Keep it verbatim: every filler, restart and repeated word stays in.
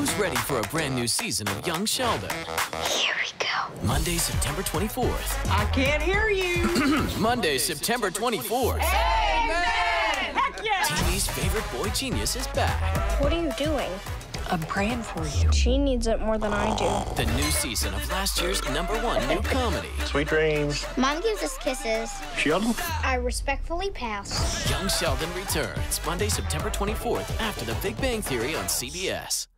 Who's ready for a brand new season of Young Sheldon? Here we go. Monday, September twenty-fourth. I can't hear you. Monday, September twenty-fourth. Amen! Heck yeah! T V's favorite boy genius is back. What are you doing? I'm praying for you. She needs it more than I do. The new season of last year's number one new comedy. Sweet dreams. Mom gives us kisses. Sheldon? I respectfully pass. Young Sheldon returns Monday, September twenty-fourth after the Big Bang Theory on C B S.